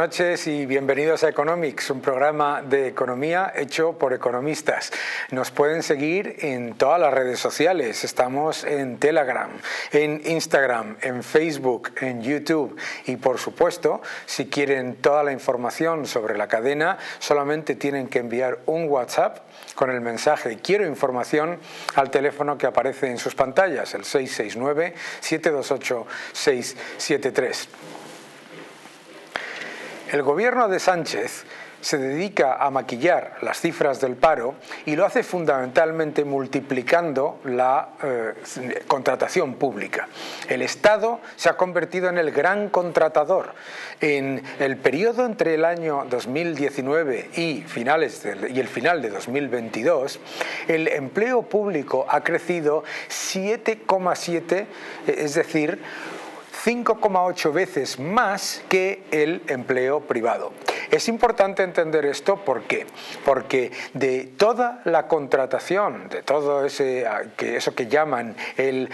noches y bienvenidos a Economics, un programa de economía hecho por economistas. Nos pueden seguir en todas las redes sociales. Estamos en Telegram, en Instagram, en Facebook, en YouTube. Y por supuesto, si quieren toda la información sobre la cadena, solamente tienen que enviar un WhatsApp con el mensaje "Quiero información" al teléfono que aparece en sus pantallas, el 669-728-673. El gobierno de Sánchez se dedica a maquillar las cifras del paro y lo hace fundamentalmente multiplicando la contratación pública. El Estado se ha convertido en el gran contratador. En el periodo entre el año 2019 y el final de 2022, el empleo público ha crecido 7,7, es decir, 5,8 veces más que el empleo privado. Es importante entender esto. ¿Por qué? Porque de toda la contratación, de todo eso que llaman el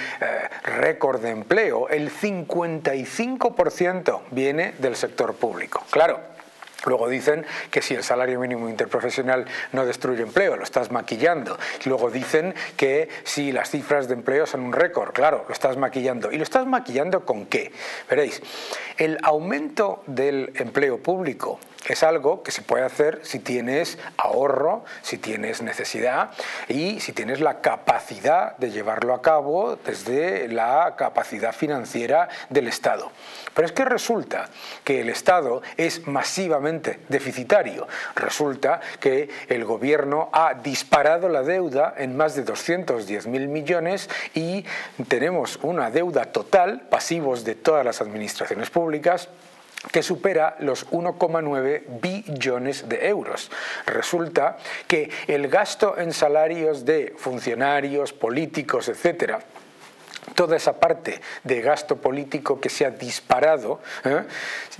récord de empleo, el 55% viene del sector público. Claro. Luego dicen que si el salario mínimo interprofesional no destruye empleo, lo estás maquillando. Luego dicen que si las cifras de empleo son un récord, claro, lo estás maquillando. ¿Y lo estás maquillando con qué? Veréis, el aumento del empleo público es algo que se puede hacer si tienes ahorro, si tienes necesidad y si tienes la capacidad de llevarlo a cabo desde la capacidad financiera del Estado. Pero es que resulta que el Estado es masivamente deficitario. Resulta que el gobierno ha disparado la deuda en más de 210.000 millones y tenemos una deuda total, pasivos de todas las administraciones públicas, que supera los 1,9 billones de euros. Resulta que el gasto en salarios de funcionarios, políticos, etcétera, toda esa parte de gasto político que se ha disparado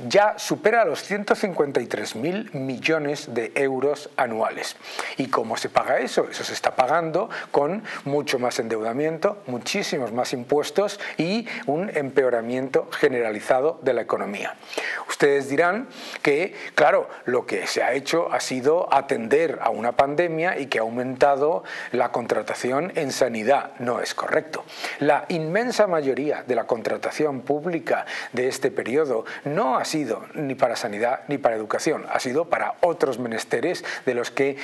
ya supera los 153.000 millones de euros anuales. ¿Y cómo se paga eso? Eso se está pagando con mucho más endeudamiento, muchísimos más impuestos y un empeoramiento generalizado de la economía. Ustedes dirán que, claro, lo que se ha hecho ha sido atender a una pandemia y que ha aumentado la contratación en sanidad. No es correcto. La inmensa mayoría de la contratación pública de este periodo no ha sido ni para sanidad ni para educación, ha sido para otros menesteres de los que,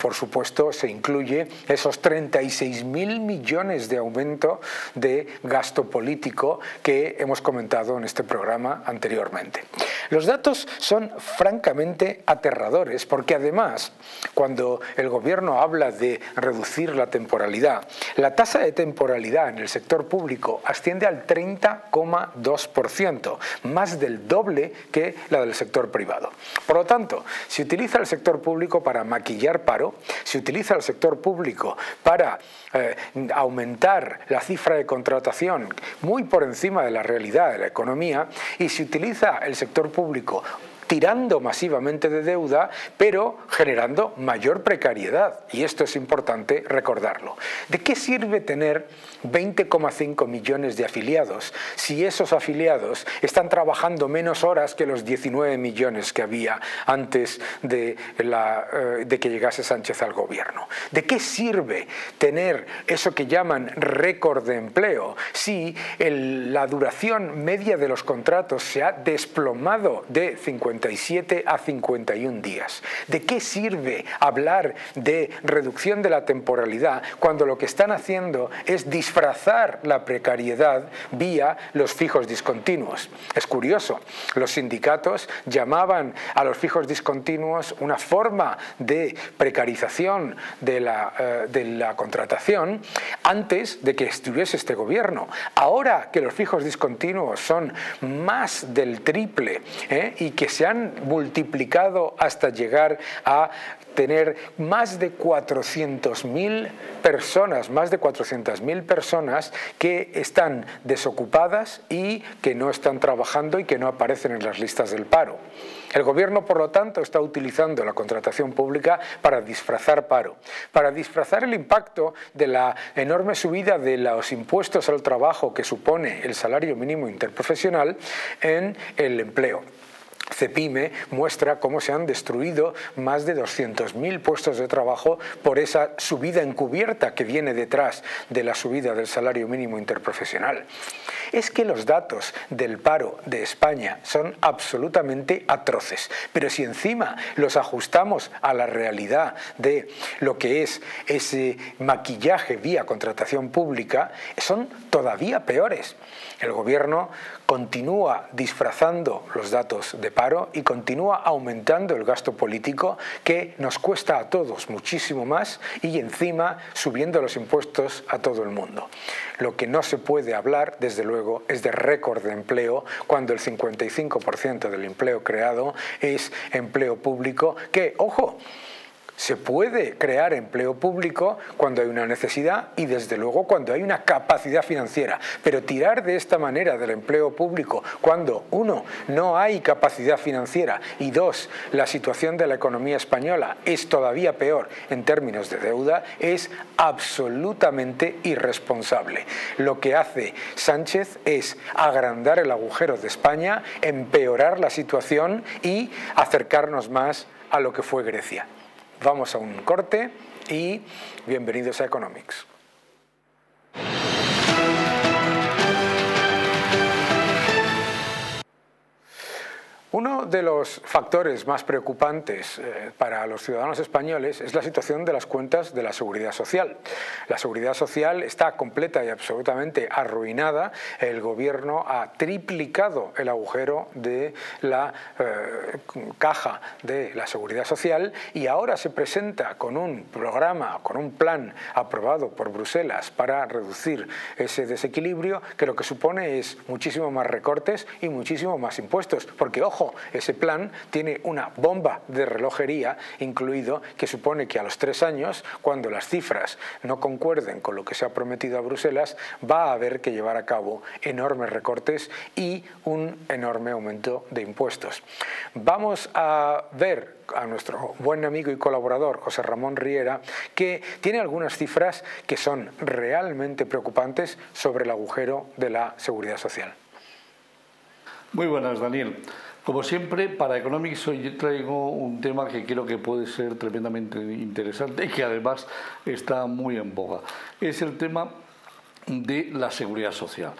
por supuesto, se incluye esos 36.000 millones de aumento de gasto político que hemos comentado en este programa anteriormente. Los datos son francamente aterradores porque, además, cuando el gobierno habla de reducir la temporalidad, la tasa de temporalidad en el sector público asciende al 30,2%, más del doble que la del sector privado. Por lo tanto, se utiliza el sector público para maquillar paro, se utiliza el sector público para aumentar la cifra de contratación muy por encima de la realidad de la economía y se utiliza el sector público tirando masivamente de deuda, pero generando mayor precariedad. Y esto es importante recordarlo. ¿De qué sirve tener 20,5 millones de afiliados si esos afiliados están trabajando menos horas que los 19 millones que había antes de que llegase Sánchez al gobierno? ¿De qué sirve tener eso que llaman récord de empleo si la duración media de los contratos se ha desplomado de 57 a 51 días. ¿De qué sirve hablar de reducción de la temporalidad cuando lo que están haciendo es disfrazar la precariedad vía los fijos discontinuos? Es curioso, los sindicatos llamaban a los fijos discontinuos una forma de precarización de la contratación antes de que estuviese este gobierno. Ahora que los fijos discontinuos son más del triple y que se han multiplicado hasta llegar a tener más de 400.000 personas, que están desocupadas y que no están trabajando y que no aparecen en las listas del paro. El gobierno, por lo tanto, está utilizando la contratación pública para disfrazar paro, para disfrazar el impacto de la enorme subida de los impuestos al trabajo que supone el salario mínimo interprofesional en el empleo. CEPYME muestra cómo se han destruido más de 200.000 puestos de trabajo por esa subida encubierta que viene detrás de la subida del salario mínimo interprofesional. Es que los datos del paro de España son absolutamente atroces, pero si encima los ajustamos a la realidad de lo que es ese maquillaje vía contratación pública, son todavía peores. El gobierno continúa disfrazando los datos de paro y continúa aumentando el gasto político, que nos cuesta a todos muchísimo más, y encima subiendo los impuestos a todo el mundo. Lo que no se puede hablar, desde luego, es de récord de empleo, cuando el 55% del empleo creado es empleo público, que, ojo, se puede crear empleo público cuando hay una necesidad y desde luego cuando hay una capacidad financiera. Pero tirar de esta manera del empleo público cuando, uno, no hay capacidad financiera y, dos, la situación de la economía española es todavía peor en términos de deuda, es absolutamente irresponsable. Lo que hace Sánchez es agrandar el agujero de España, empeorar la situación y acercarnos más a lo que fue Grecia. Vamos a un corte y bienvenidos a Economics. Uno de los factores más preocupantes para los ciudadanos españoles es la situación de las cuentas de la Seguridad Social. La Seguridad Social está completa y absolutamente arruinada. El gobierno ha triplicado el agujero de la caja de la Seguridad Social y ahora se presenta con un programa, con un plan aprobado por Bruselas para reducir ese desequilibrio, que lo que supone es muchísimo más recortes y muchísimo más impuestos. Porque, ojo, ese plan tiene una bomba de relojería incluido, que supone que a los 3 años, cuando las cifras no concuerden con lo que se ha prometido a Bruselas, va a haber que llevar a cabo enormes recortes y un enorme aumento de impuestos. Vamos a ver a nuestro buen amigo y colaborador José Ramón Riera, que tiene algunas cifras que son realmente preocupantes sobre el agujero de la Seguridad Social. Muy buenas, Daniel. Como siempre, para Economics hoy traigo un tema que creo que puede ser tremendamente interesante y que además está muy en boga. Es el tema de la seguridad social.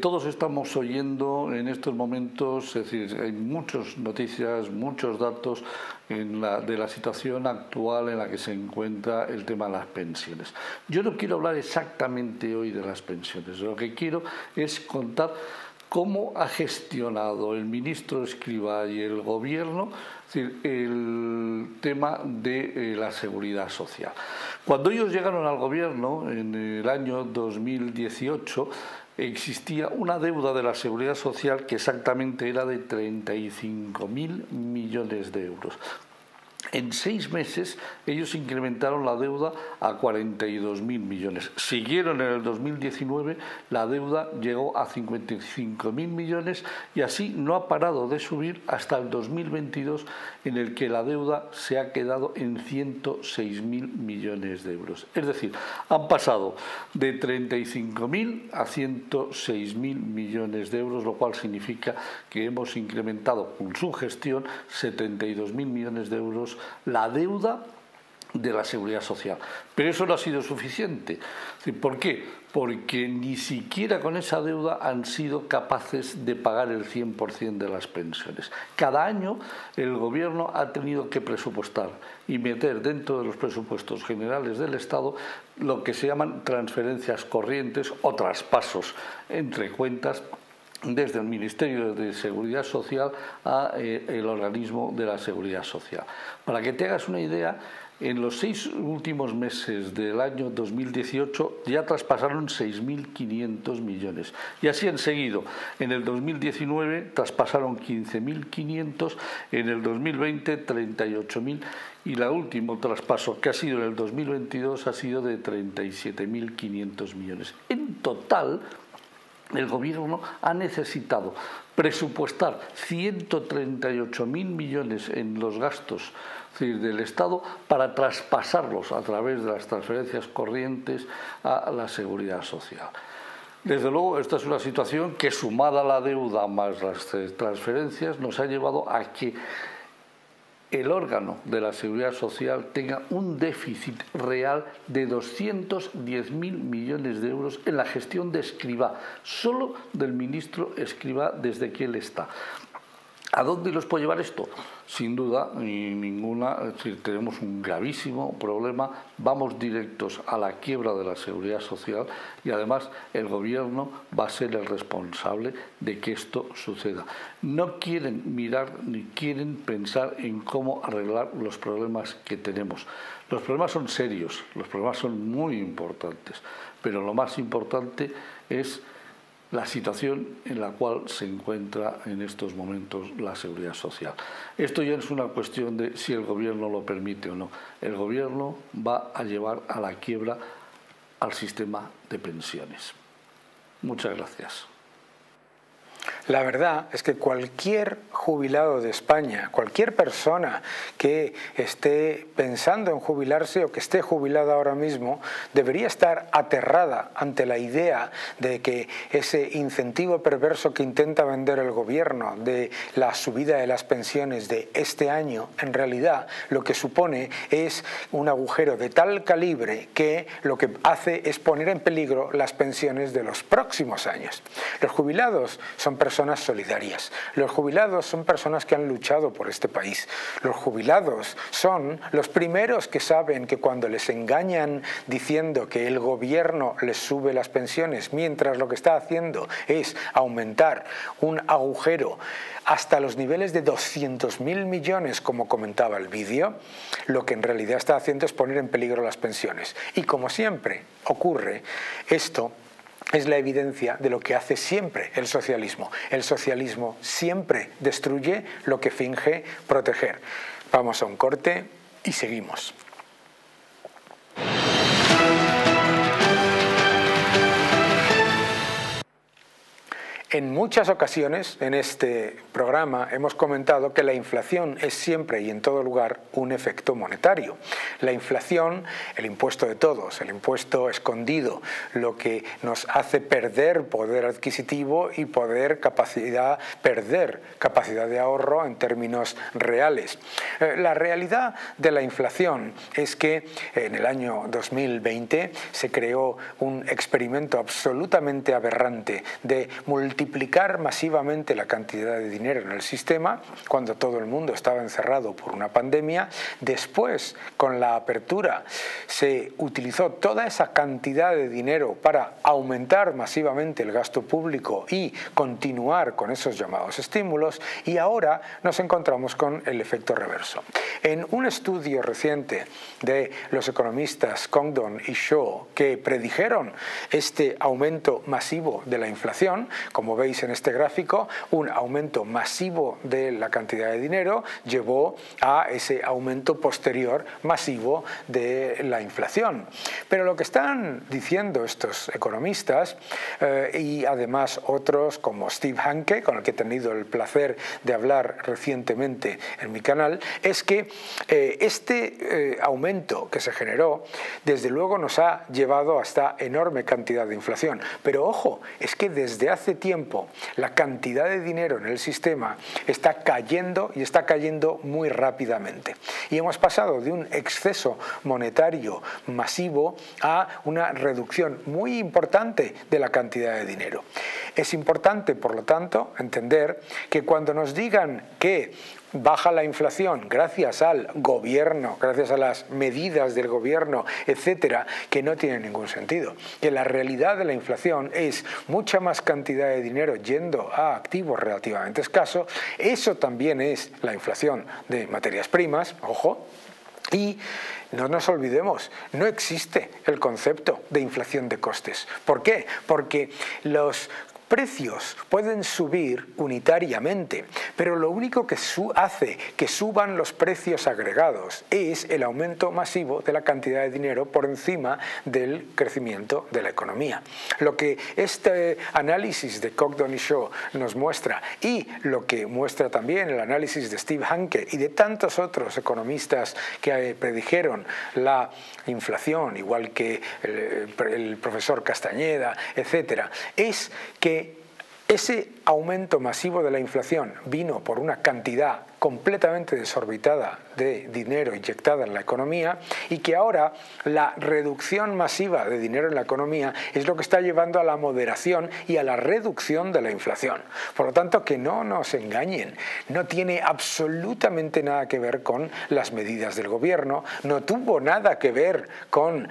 Todos estamos oyendo en estos momentos, es decir, hay muchas noticias, muchos datos de la situación actual en la que se encuentra el tema de las pensiones. Yo no quiero hablar exactamente hoy de las pensiones, lo que quiero es contar cómo ha gestionado el ministro Escrivá y el gobierno, es decir, el tema de la seguridad social. Cuando ellos llegaron al gobierno en el año 2018, existía una deuda de la seguridad social que exactamente era de 35.000 millones de euros. En 6 meses ellos incrementaron la deuda a 42.000 millones. Siguieron en el 2019, la deuda llegó a 55.000 millones y así no ha parado de subir hasta el 2022, en el que la deuda se ha quedado en 106.000 millones de euros. Es decir, han pasado de 35.000 a 106.000 millones de euros, lo cual significa que hemos incrementado con su gestión 72.000 millones de euros la deuda de la seguridad social. Pero eso no ha sido suficiente. ¿Por qué? Porque ni siquiera con esa deuda han sido capaces de pagar el 100% de las pensiones. Cada año el gobierno ha tenido que presupuestar y meter dentro de los presupuestos generales del Estado lo que se llaman transferencias corrientes o traspasos entre cuentas, desde el Ministerio de Seguridad Social a el organismo de la Seguridad Social. Para que te hagas una idea, en los 6 últimos meses del año 2018 ya traspasaron 6.500 millones. Y así han seguido. En el 2019 traspasaron 15.500, en el 2020 38.000 y el último traspaso, que ha sido en el 2022, ha sido de 37.500 millones. En total, el gobierno ha necesitado presupuestar 138.000 millones en los gastos del Estado para traspasarlos a través de las transferencias corrientes a la seguridad social. Desde luego, esta es una situación que, sumada a la deuda más las transferencias, nos ha llevado a que el órgano de la Seguridad Social tenga un déficit real de 210.000 millones de euros en la gestión de Escrivá, solo del ministro Escrivá desde que él está. ¿A dónde nos puede llevar esto? Sin duda ninguna, es decir, tenemos un gravísimo problema, vamos directos a la quiebra de la Seguridad Social y además el gobierno va a ser el responsable de que esto suceda. No quieren mirar ni quieren pensar en cómo arreglar los problemas que tenemos. Los problemas son serios, los problemas son muy importantes, pero lo más importante es la situación en la cual se encuentra en estos momentos la Seguridad Social. Esto ya es una cuestión de si el gobierno lo permite o no. El gobierno va a llevar a la quiebra al sistema de pensiones. Muchas gracias. La verdad es que cualquier jubilado de España, cualquier persona que esté pensando en jubilarse o que esté jubilada ahora mismo, debería estar aterrada ante la idea de que ese incentivo perverso que intenta vender el gobierno de la subida de las pensiones de este año, en realidad lo que supone es un agujero de tal calibre que lo que hace es poner en peligro las pensiones de los próximos años. Los jubilados son personas solidarias. Los jubilados son personas que han luchado por este país. Los jubilados son los primeros que saben que cuando les engañan diciendo que el gobierno les sube las pensiones, mientras lo que está haciendo es aumentar un agujero hasta los niveles de 200.000 millones, como comentaba el vídeo, lo que en realidad está haciendo es poner en peligro las pensiones. Y como siempre ocurre, esto es la evidencia de lo que hace siempre el socialismo. El socialismo siempre destruye lo que finge proteger. Vamos a un corte y seguimos. En muchas ocasiones en este programa hemos comentado que la inflación es siempre y en todo lugar un efecto monetario. La inflación, el impuesto de todos, el impuesto escondido, lo que nos hace perder poder adquisitivo y perder capacidad de ahorro en términos reales. La realidad de la inflación es que en el año 2020 se creó un experimento absolutamente aberrante de multiplicar masivamente la cantidad de dinero en el sistema cuando todo el mundo estaba encerrado por una pandemia. Después, con la apertura, se utilizó toda esa cantidad de dinero para aumentar masivamente el gasto público y continuar con esos llamados estímulos, y ahora nos encontramos con el efecto reverso. En un estudio reciente de los economistas Congdon y Shaw que predijeron este aumento masivo de la inflación, como veis en este gráfico, un aumento masivo de la cantidad de dinero llevó a ese aumento posterior masivo de la inflación. Pero lo que están diciendo estos economistas y además otros como Steve Hanke, con el que he tenido el placer de hablar recientemente en mi canal, es que este aumento que se generó desde luego nos ha llevado hasta enorme cantidad de inflación. Pero ojo, es que desde hace tiempo la cantidad de dinero en el sistema está cayendo y está cayendo muy rápidamente. Y hemos pasado de un exceso monetario masivo a una reducción muy importante de la cantidad de dinero. Es importante, por lo tanto, entender que cuando nos digan que baja la inflación gracias al gobierno, gracias a las medidas del gobierno, etcétera, que no tiene ningún sentido. Que la realidad de la inflación es mucha más cantidad de dinero yendo a activos relativamente escasos. Eso también es la inflación de materias primas, ojo, y no nos olvidemos, no existe el concepto de inflación de costes. ¿Por qué? Porque los precios pueden subir unitariamente, pero lo único que hace que suban los precios agregados es el aumento masivo de la cantidad de dinero por encima del crecimiento de la economía. Lo que este análisis de Congdon y Shaw nos muestra, y lo que muestra también el análisis de Steve Hanke y de tantos otros economistas que predijeron la inflación, igual que el profesor Castañeda, etcétera, es que ese aumento masivo de la inflación vino por una cantidad completamente desorbitada de dinero inyectada en la economía, y que ahora la reducción masiva de dinero en la economía es lo que está llevando a la moderación y a la reducción de la inflación. Por lo tanto, que no nos engañen, no tiene absolutamente nada que ver con las medidas del gobierno, no tuvo nada que ver con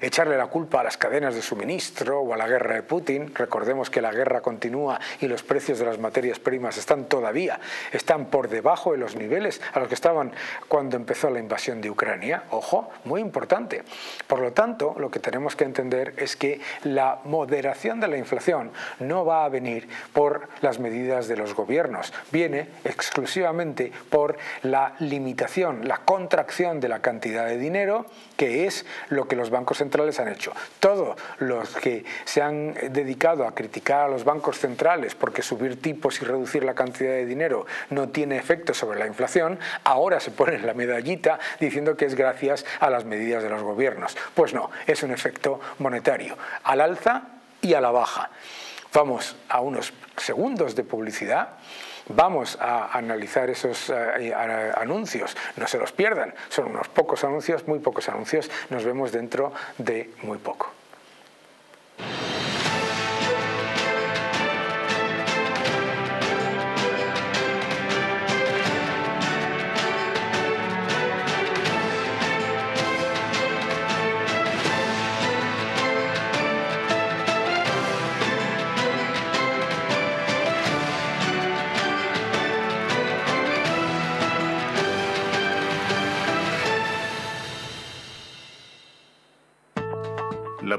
echarle la culpa a las cadenas de suministro o a la guerra de Putin. Recordemos que la guerra continúa y los precios de las materias primas están por debajo de los niveles a los que estaban cuando empezó la invasión de Ucrania. Ojo, muy importante. Por lo tanto, lo que tenemos que entender es que la moderación de la inflación no va a venir por las medidas de los gobiernos, viene exclusivamente por la limitación, la contracción de la cantidad de dinero, que es lo que los bancos centrales han hecho. Todos los que se han dedicado a criticar a los bancos centrales porque subir tipos y reducir la cantidad de dinero no tiene efecto sobre la inflación, ahora se ponen la medallita diciendo que es gracias a las medidas de los gobiernos. Pues no, es un efecto monetario, al alza y a la baja. Vamos a unos segundos de publicidad, vamos a analizar esos anuncios, no se los pierdan, son unos pocos anuncios, muy pocos anuncios, nos vemos dentro de muy poco. La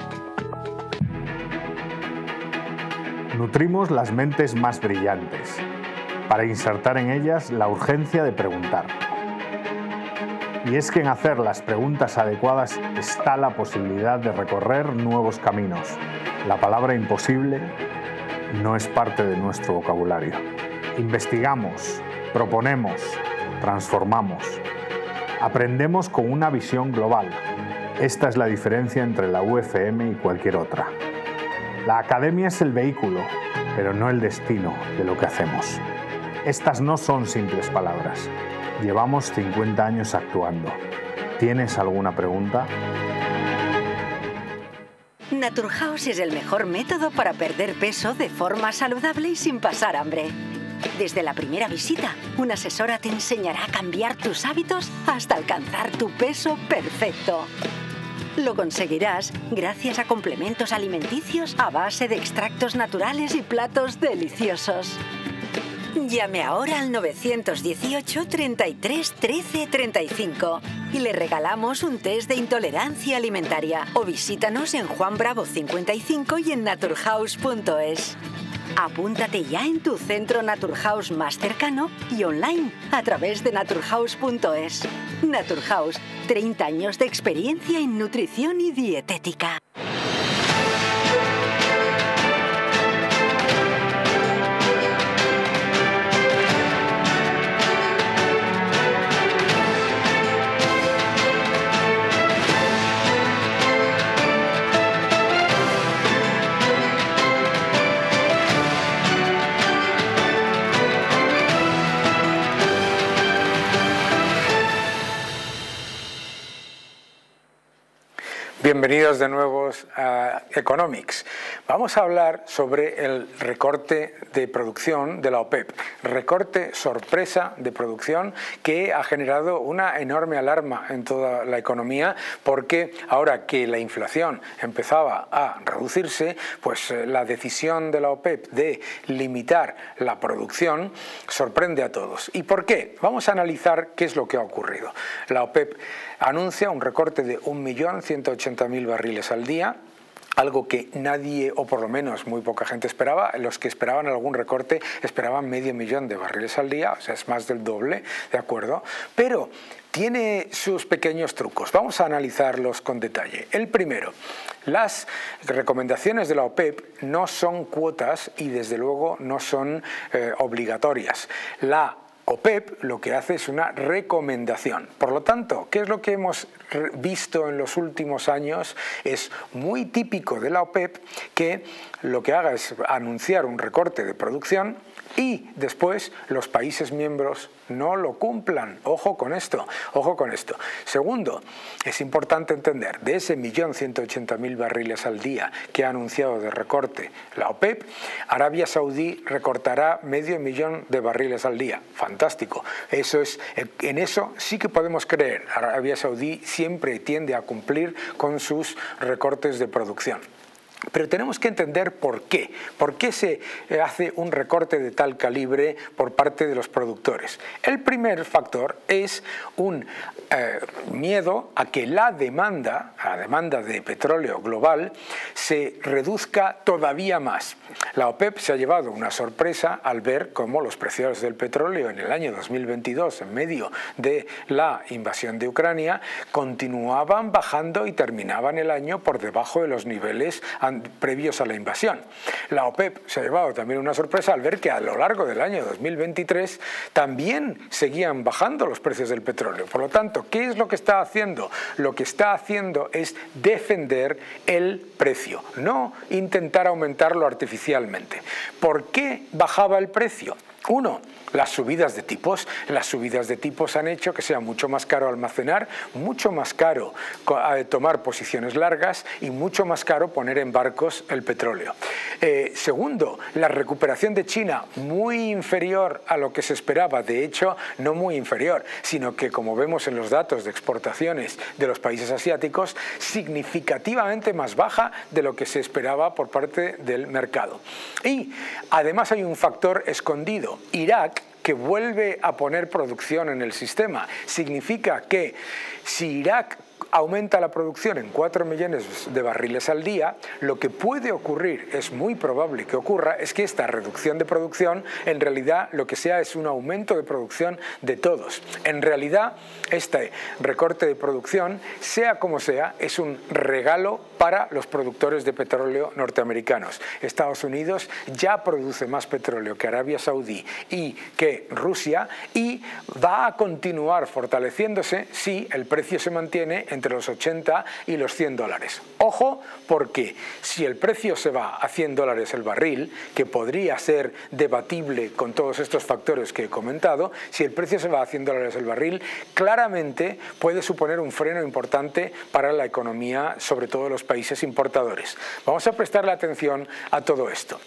Nutrimos las mentes más brillantes para insertar en ellas la urgencia de preguntar. Y es que en hacer las preguntas adecuadas está la posibilidad de recorrer nuevos caminos. La palabra imposible no es parte de nuestro vocabulario. Investigamos, proponemos, transformamos. Aprendemos con una visión global. Esta es la diferencia entre la UFM y cualquier otra. La academia es el vehículo, pero no el destino de lo que hacemos. Estas no son simples palabras. Llevamos 50 años actuando. ¿Tienes alguna pregunta? NaturHouse es el mejor método para perder peso de forma saludable y sin pasar hambre. Desde la primera visita, una asesora te enseñará a cambiar tus hábitos hasta alcanzar tu peso perfecto. Lo conseguirás gracias a complementos alimenticios a base de extractos naturales y platos deliciosos. Llame ahora al 918 33 13 35 y le regalamos un test de intolerancia alimentaria. O visítanos en Juan Bravo 55 y en naturhouse.es. Apúntate ya en tu centro NaturHouse más cercano y online a través de naturhouse.es. NaturHouse, 30 años de experiencia en nutrición y dietética. Bienvenidos de nuevo a Economics. Vamos a hablar sobre el recorte de producción de la OPEP. Recorte sorpresa de producción que ha generado una enorme alarma en toda la economía, porque ahora que la inflación empezaba a reducirse, pues la decisión de la OPEP de limitar la producción sorprende a todos. ¿Y por qué? Vamos a analizar qué es lo que ha ocurrido. La OPEP anuncia un recorte de 1.180.000 barriles al día, algo que nadie, o por lo menos muy poca gente esperaba. Los que esperaban algún recorte esperaban medio millón de barriles al día, o sea, es más del doble, ¿de acuerdo? Pero tiene sus pequeños trucos, vamos a analizarlos con detalle. El primero, las recomendaciones de la OPEP no son cuotas y desde luego no son obligatorias. La OPEP lo que hace es una recomendación. Por lo tanto, ¿qué es lo que hemos visto en los últimos años? Es muy típico de la OPEP que lo que haga es anunciar un recorte de producción y después los países miembros no lo cumplan. Ojo con esto, ojo con esto. Segundo, es importante entender, de ese 1.180.000 barriles al día que ha anunciado de recorte la OPEP, Arabia Saudí recortará medio millón de barriles al día. Fantástico. Eso es, en eso sí que podemos creer. Arabia Saudí siempre tiende a cumplir con sus recortes de producción. Pero tenemos que entender por qué. ¿Por qué se hace un recorte de tal calibre por parte de los productores? El primer factor es un miedo a que la demanda de petróleo global se reduzca todavía más. La OPEP se ha llevado una sorpresa al ver cómo los precios del petróleo en el año 2022, en medio de la invasión de Ucrania, continuaban bajando y terminaban el año por debajo de los niveles previos a la invasión. La OPEP se ha llevado también una sorpresa al ver que a lo largo del año 2023 también seguían bajando los precios del petróleo. Por lo tanto, ¿qué es lo que está haciendo? Lo que está haciendo es defender el precio, no intentar aumentarlo artificialmente. ¿Por qué bajaba el precio? Uno, las subidas de tipos. Las subidas de tipos han hecho que sea mucho más caro almacenar, mucho más caro tomar posiciones largas y mucho más caro poner en barcos el petróleo. Segundo, la recuperación de China, muy inferior a lo que se esperaba. De hecho, no muy inferior, sino que, como vemos en los datos de exportaciones de los países asiáticos, significativamente más baja de lo que se esperaba por parte del mercado. Y además hay un factor escondido. Irak, que vuelve a poner producción en el sistema. Significa que si Irak aumenta la producción en 4 millones de barriles al día, lo que puede ocurrir, es muy probable que ocurra, es que esta reducción de producción en realidad lo que sea es un aumento de producción de todos. En realidad, este recorte de producción, sea como sea, es un regalo para los productores de petróleo norteamericanos. Estados Unidos ya produce más petróleo que Arabia Saudí y que Rusia, y va a continuar fortaleciéndose si el precio se mantiene entre los 80 y los 100 dólares. Ojo, porque si el precio se va a 100 dólares el barril, que podría ser debatible con todos estos factores que he comentado, si el precio se va a 100 dólares el barril, claramente puede suponer un freno importante para la economía, sobre todo los países importadores. Vamos a prestarle atención a todo esto.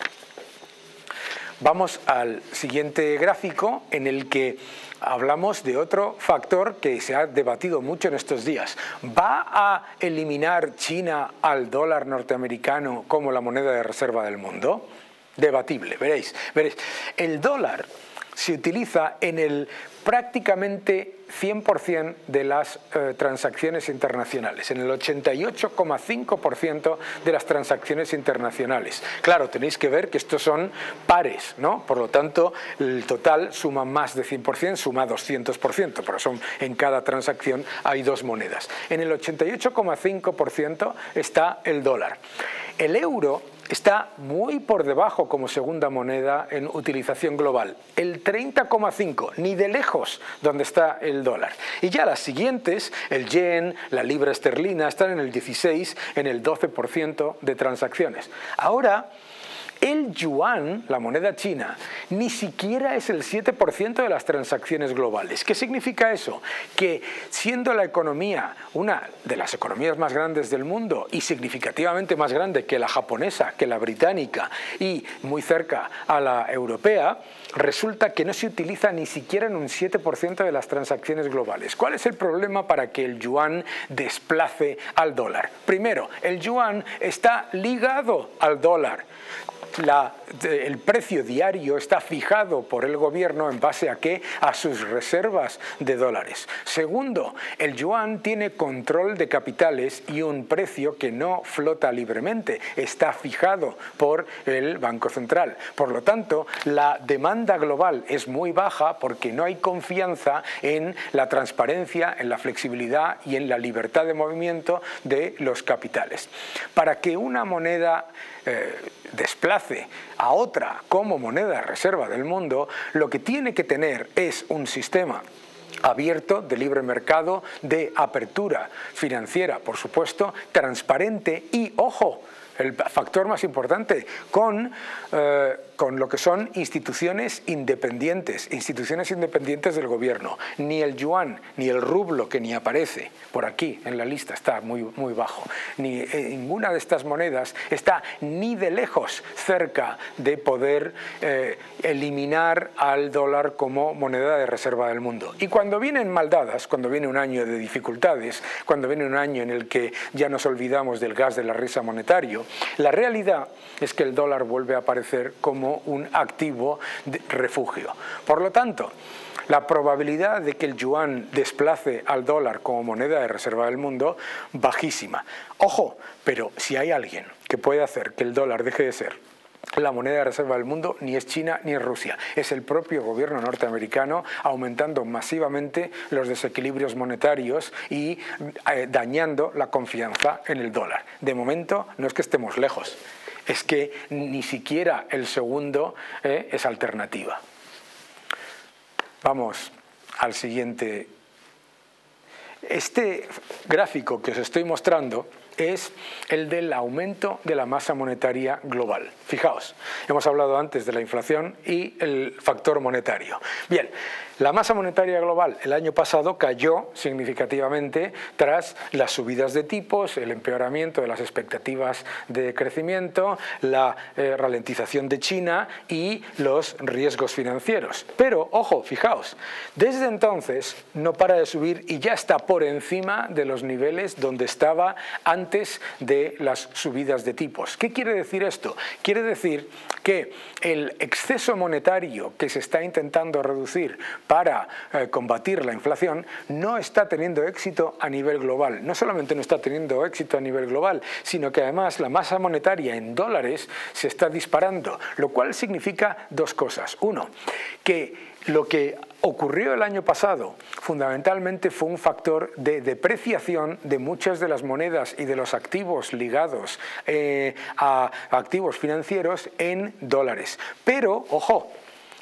Vamos al siguiente gráfico, en el que hablamos de otro factor que se ha debatido mucho en estos días. ¿Va a eliminar China al dólar norteamericano como la moneda de reserva del mundo? Debatible, veréis. El dólar se utiliza en el prácticamente 100% de las transacciones internacionales, en el 88,5% de las transacciones internacionales. Claro, tenéis que ver que estos son pares, ¿no? Por lo tanto, el total suma más de 100%, suma 200%, pero son, en cada transacción hay dos monedas. En el 88,5% está el dólar. El euro está muy por debajo como segunda moneda en utilización global, el 30,5%, ni de lejos donde está el dólar. Y ya las siguientes, el yen, la libra esterlina, están en el 16%, en el 12% de transacciones. Ahora, El yuan, la moneda china, ni siquiera es el 7% de las transacciones globales. ¿Qué significa eso? Que siendo la economía una de las economías más grandes del mundo y significativamente más grande que la japonesa, que la británica y muy cerca a la europea, resulta que no se utiliza ni siquiera en un 7% de las transacciones globales. ¿Cuál es el problema para que el yuan desplace al dólar? Primero, el yuan está ligado al dólar. El precio diario está fijado por el gobierno en base a qué? A sus reservas de dólares. Segundo, el yuan tiene control de capitales y un precio que no flota libremente, está fijado por el Banco Central. Por lo tanto, la demanda global es muy baja porque no hay confianza en la transparencia, en la flexibilidad y en la libertad de movimiento de los capitales. Para que una moneda desplace a otra como moneda de reserva del mundo, lo que tiene que tener es un sistema abierto, de libre mercado, de apertura financiera, por supuesto, transparente y, ojo, el factor más importante, con lo que son instituciones independientes del gobierno. Ni el yuan, ni el rublo, que ni aparece por aquí en la lista, está muy bajo, ni ninguna de estas monedas está ni de lejos cerca de poder eliminar al dólar como moneda de reserva del mundo. Y cuando vienen maldadas, cuando viene un año de dificultades, cuando viene un año en el que ya nos olvidamos del gas de la risa monetario, la realidad es que el dólar vuelve a aparecer como un activo de refugio. Por lo tanto, la probabilidad de que el yuan desplace al dólar como moneda de reserva del mundo, bajísima. Ojo, pero si hay alguien que puede hacer que el dólar deje de ser la moneda de reserva del mundo, ni es China ni es Rusia. Es el propio gobierno norteamericano aumentando masivamente los desequilibrios monetarios y dañando la confianza en el dólar. De momento, no es que estemos lejos. Es que ni siquiera el segundo es alternativa. Vamos al siguiente. Este gráfico que os estoy mostrando es el del aumento de la masa monetaria global. Fijaos, hemos hablado antes de la inflación y el factor monetario. Bien, la masa monetaria global el año pasado cayó significativamente tras las subidas de tipos, el empeoramiento de las expectativas de crecimiento, la ralentización de China y los riesgos financieros. Pero, ojo, fijaos, desde entonces no para de subir y ya está por encima de los niveles donde estaba antes de las subidas de tipos. ¿Qué quiere decir esto? Quiere decir que el exceso monetario que se está intentando reducir para combatir la inflación no está teniendo éxito a nivel global. No solamente no está teniendo éxito a nivel global, sino que además la masa monetaria en dólares se está disparando, lo cual significa dos cosas. Uno, que lo que ocurrió el año pasado fundamentalmente fue un factor de depreciación de muchas de las monedas y de los activos ligados a activos financieros en dólares. Pero, ojo,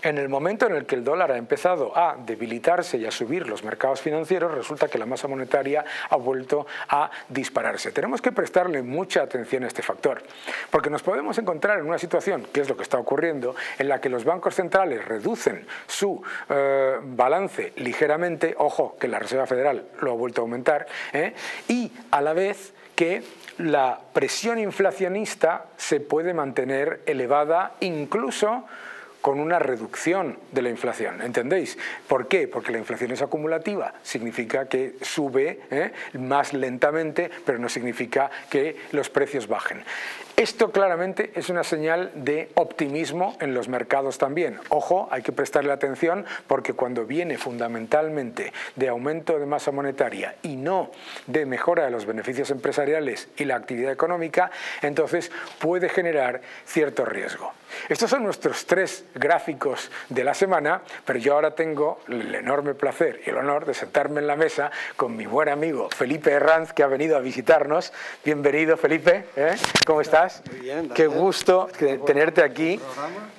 en el momento en el que el dólar ha empezado a debilitarse y a subir los mercados financieros, resulta que la masa monetaria ha vuelto a dispararse. Tenemos que prestarle mucha atención a este factor, porque nos podemos encontrar en una situación, que es lo que está ocurriendo, en la que los bancos centrales reducen su balance ligeramente, ojo, que la Reserva Federal lo ha vuelto a aumentar, y a la vez que la presión inflacionista se puede mantener elevada incluso con una reducción de la inflación. ¿Entendéis? ¿Por qué? Porque la inflación es acumulativa. Significa que sube más lentamente, pero no significa que los precios bajen. Esto claramente es una señal de optimismo en los mercados también. Ojo, hay que prestarle atención porque cuando viene fundamentalmente de aumento de masa monetaria y no de mejora de los beneficios empresariales y la actividad económica, entonces puede generar cierto riesgo. Estos son nuestros tres gráficos de la semana, pero yo ahora tengo el enorme placer y el honor de sentarme en la mesa con mi buen amigo Felipe Herranz, que ha venido a visitarnos. Bienvenido, Felipe. ¿Cómo estás? Muy bien, qué gusto tenerte aquí.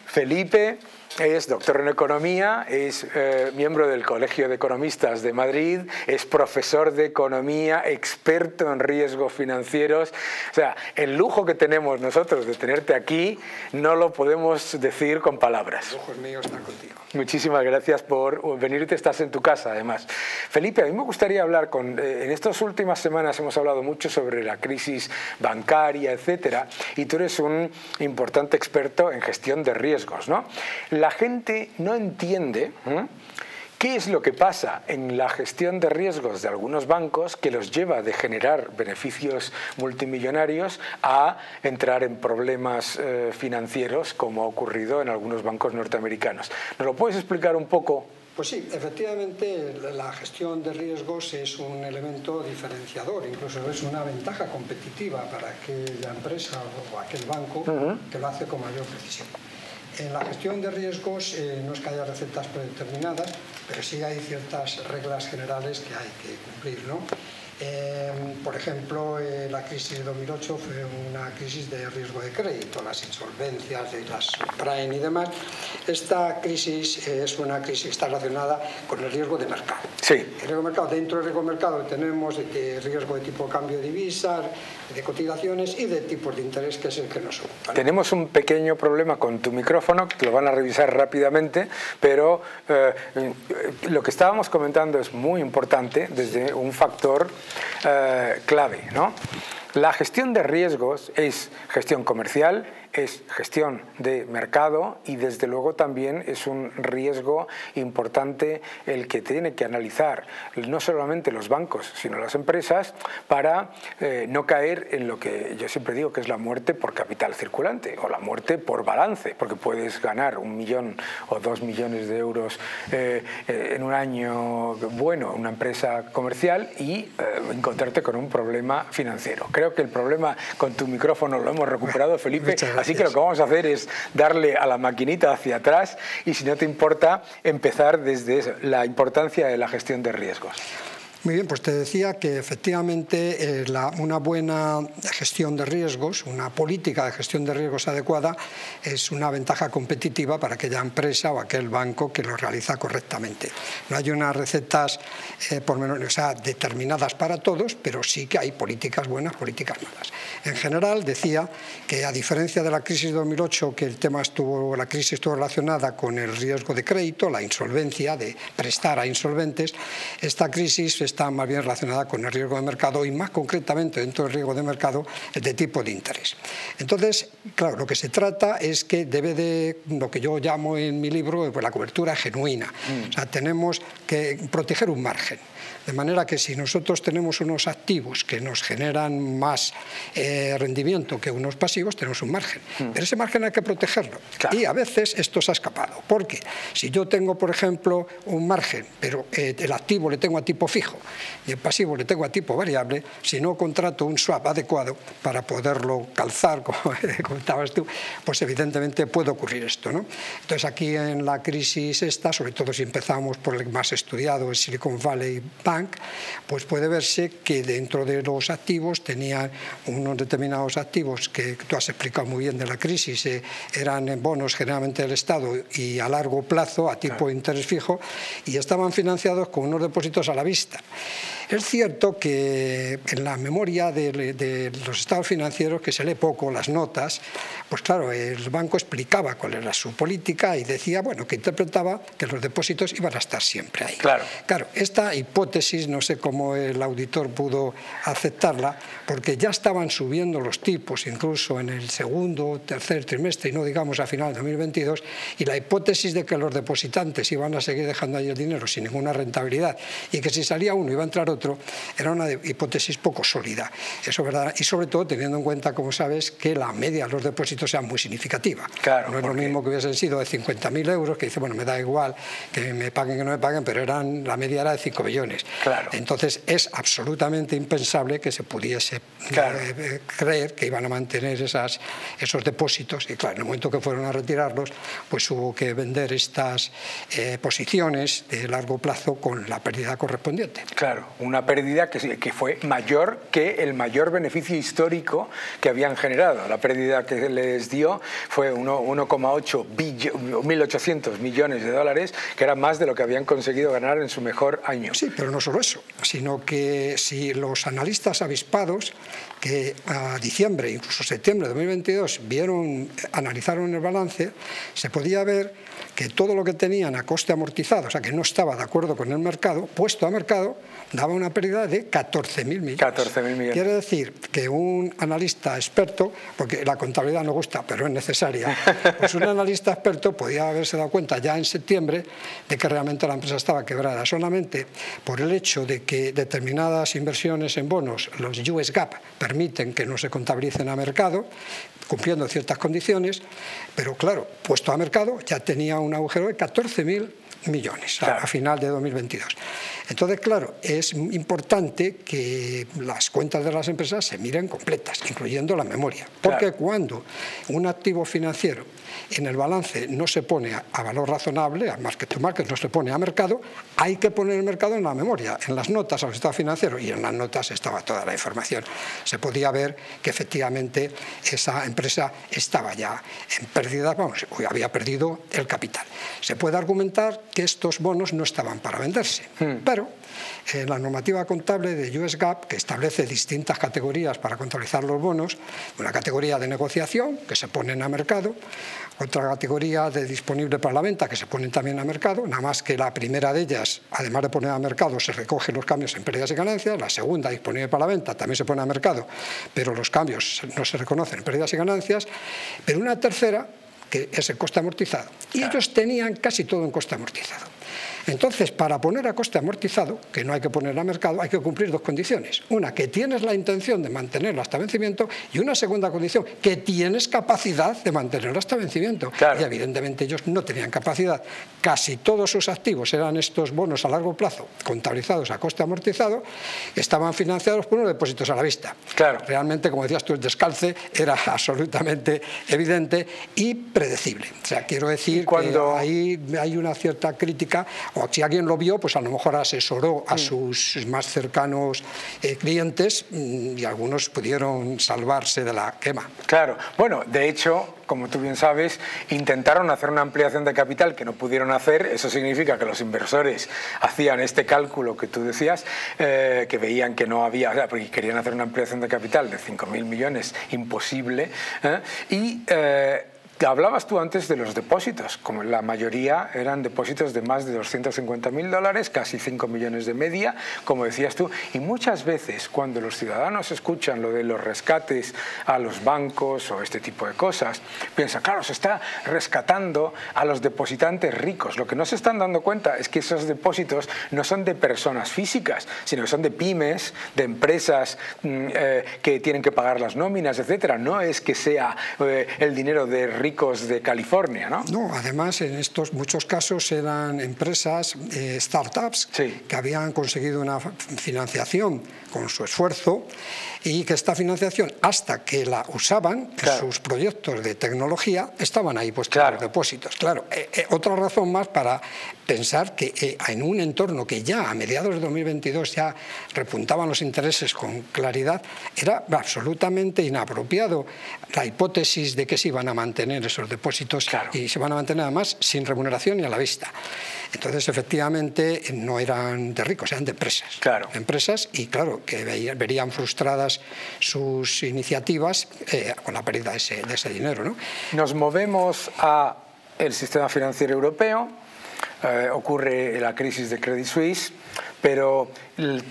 Felipe Es doctor en Economía, es miembro del Colegio de Economistas de Madrid, es profesor de Economía, experto en riesgos financieros. O sea, el lujo que tenemos nosotros de tenerte aquí no lo podemos decir con palabras. El lujo es mío estar contigo. Muchísimas gracias por venirte, estás en tu casa además. Felipe, a mí me gustaría hablar con... en estas últimas semanas hemos hablado mucho sobre la crisis bancaria, etcétera, y tú eres un importante experto en gestión de riesgos, ¿no? La gente no entiende qué es lo que pasa en la gestión de riesgos de algunos bancos que los lleva de generar beneficios multimillonarios a entrar en problemas financieros como ha ocurrido en algunos bancos norteamericanos. ¿Nos lo puedes explicar un poco? Pues sí, efectivamente la gestión de riesgos es un elemento diferenciador, incluso es una ventaja competitiva para aquella empresa o aquel banco que lo hace con mayor precisión. En la gestión de riesgos no es que haya recetas predeterminadas, pero sí hay ciertas reglas generales que hay que cumplir, ¿no? Por ejemplo, la crisis de 2008 fue una crisis de riesgo de crédito, las insolvencias, las subprime y demás. Esta crisis es una crisis que está relacionada con el riesgo de mercado. Sí. El riesgo de mercado. Dentro del riesgo de mercado tenemos riesgo de tipo cambio de divisas, de cotizaciones y de tipos de interés, que es el que nos ocupa. Tenemos un pequeño problema con tu micrófono, que lo van a revisar rápidamente, pero lo que estábamos comentando es muy importante desde un factor clave, ¿no? La gestión de riesgos es gestión comercial, es gestión de mercado y desde luego también es un riesgo importante el que tiene que analizar no solamente los bancos sino las empresas para no caer en lo que yo siempre digo que es la muerte por capital circulante o la muerte por balance, porque puedes ganar 1 millón o 2 millones de euros en un año bueno, una empresa comercial y encontrarte con un problema financiero. Creo que el problema con tu micrófono lo hemos recuperado, Felipe. Así que lo que vamos a hacer es darle a la maquinita hacia atrás y, si no te importa, empezar desde eso, la importancia de la gestión de riesgos. Muy bien, pues te decía que efectivamente una buena gestión de riesgos, una política de gestión de riesgos adecuada es una ventaja competitiva para aquella empresa o aquel banco que lo realiza correctamente. No hay unas recetas determinadas para todos, pero sí que hay políticas buenas, políticas malas. En general decía que a diferencia de la crisis de 2008, que la crisis estuvo relacionada con el riesgo de crédito, la insolvencia, de prestar a insolventes, esta crisis está más bien relacionada con el riesgo de mercado y más concretamente dentro del riesgo de mercado el de tipo de interés. Entonces, claro, lo que se trata es que debe de lo que yo llamo en mi libro pues, la cobertura genuina. O sea, tenemos que proteger un margen. De manera que si nosotros tenemos unos activos que nos generan más rendimiento que unos pasivos, tenemos un margen. Pero ese margen hay que protegerlo. Claro. Y a veces esto se ha escapado. Porque si yo tengo, por ejemplo, un margen, pero el activo le tengo a tipo fijo y el pasivo le tengo a tipo variable, si no contrato un swap adecuado para poderlo calzar, como comentabas tú, pues evidentemente puede ocurrir esto, ¿no? Entonces aquí en la crisis esta, sobre todo si empezamos por el más estudiado, el Silicon Valley Bank, pues puede verse que dentro de los activos tenían unos determinados activos que tú has explicado muy bien de la crisis, eran bonos generalmente del Estado y a largo plazo a tipo de interés fijo y estaban financiados con unos depósitos a la vista. Es cierto que en la memoria de los estados financieros, que se lee poco las notas, pues claro, el banco explicaba cuál era su política y decía, bueno, que interpretaba que los depósitos iban a estar siempre ahí. Claro, claro, esta hipótesis no sé cómo el auditor pudo aceptarla, porque ya estaban subiendo los tipos incluso en el segundo o tercer trimestre y no digamos a final de 2022, y la hipótesis de que los depositantes iban a seguir dejando ahí el dinero sin ninguna rentabilidad y que si salía uno iba a entrar otro, era una hipótesis poco sólida. Eso es verdad, y sobre todo teniendo en cuenta, como sabes, que la media de los depósitos sea muy significativa. Claro, no es lo mismo que hubiesen sido de 50.000 euros, que dice, bueno, me da igual que me paguen, que no me paguen, pero la media era de 5 millones. Claro. Entonces es absolutamente impensable que se pudiese creer que iban a mantener esos depósitos y claro, en el momento que fueron a retirarlos pues hubo que vender estas posiciones de largo plazo con la pérdida correspondiente. Claro, una pérdida que fue mayor que el mayor beneficio histórico que habían generado. La pérdida que les dio fue 1,8 millones de dólares, que era más de lo que habían conseguido ganar en su mejor año. Sí, pero no solo eso, sino que si los analistas avispados que a diciembre, incluso septiembre de 2022, analizaron el balance, se podía ver que todo lo que tenían a coste amortizado, o sea, que no estaba de acuerdo con el mercado, puesto a mercado, daba una pérdida de 14.000 millones. 14.000 millones. Quiere decir que un analista experto, porque la contabilidad no gusta, pero es necesaria, pues un analista experto podía haberse dado cuenta ya en septiembre de que realmente la empresa estaba quebrada. Solamente por el hecho de que determinadas inversiones en bonos, los US GAAP, permiten que no se contabilicen a mercado, cumpliendo ciertas condiciones, pero claro, puesto a mercado ya tenía un agujero de 14.000 millones a final de 2022. Entonces, claro, es importante que las cuentas de las empresas se miren completas, incluyendo la memoria. Porque cuando un activo financiero en el balance no se pone a valor razonable, a market to market, no se pone a mercado, hay que poner el mercado en la memoria, en las notas al estado financiero, y en las notas estaba toda la información. Se podía ver que efectivamente esa empresa estaba ya en pérdida, vamos, había perdido el capital. Se puede argumentar que estos bonos no estaban para venderse, pero la normativa contable de US GAAP, que establece distintas categorías para contabilizar los bonos, una categoría de negociación, que se ponen a mercado, otra categoría de disponible para la venta, que se ponen también a mercado, nada más que la primera de ellas, además de poner a mercado, se recogen los cambios en pérdidas y ganancias, la segunda, disponible para la venta, también se pone a mercado, pero los cambios no se reconocen en pérdidas y ganancias, pero una tercera, que es el coste amortizado. Y ellos tenían casi todo en coste amortizado. Entonces, para poner a coste amortizado, que no hay que poner a mercado, hay que cumplir dos condiciones. Una, que tienes la intención de mantenerlo hasta vencimiento, y una segunda condición, que tienes capacidad de mantenerlo hasta vencimiento. Claro. Y evidentemente ellos no tenían capacidad. Casi todos sus activos eran estos bonos a largo plazo, contabilizados a coste amortizado, estaban financiados por unos depósitos a la vista. Claro. Realmente, como decías tú, el descalce era absolutamente evidente y predecible. O sea, quiero decir que ahí hay una cierta crítica, o si alguien lo vio, pues a lo mejor asesoró a sus más cercanos clientes y algunos pudieron salvarse de la quema. Claro. Bueno, de hecho, como tú bien sabes, intentaron hacer una ampliación de capital que no pudieron hacer. Eso significa que los inversores hacían este cálculo que tú decías, que veían que no había, o sea, porque querían hacer una ampliación de capital de 5.000 millones, imposible. Hablabas tú antes de los depósitos, como la mayoría eran depósitos de más de 250.000 dólares, casi 5 millones de media, como decías tú, y muchas veces cuando los ciudadanos escuchan lo de los rescates a los bancos o este tipo de cosas, piensan, claro, se está rescatando a los depositantes ricos. Lo que no se están dando cuenta es que esos depósitos no son de personas físicas, sino que son de pymes, de empresas que tienen que pagar las nóminas, etcétera. No es que sea el dinero de ricos de California, ¿no? No, además en estos muchos casos eran empresas, startups, que habían conseguido una financiación con su esfuerzo y que esta financiación, hasta que la usaban en sus proyectos de tecnología, estaban ahí puestos los depósitos. Claro, otra razón más para pensar que en un entorno que ya a mediados de 2022 ya repuntaban los intereses con claridad, era absolutamente inapropiado la hipótesis de que se iban a mantener esos depósitos y se van a mantener además sin remuneración y a la vista. Entonces, efectivamente, no eran de ricos, eran de empresas. Claro. De empresas y, claro, que verían frustradas sus iniciativas con la pérdida de ese dinero, ¿no? Nos movemos a el sistema financiero europeo. Ocurre la crisis de Credit Suisse, pero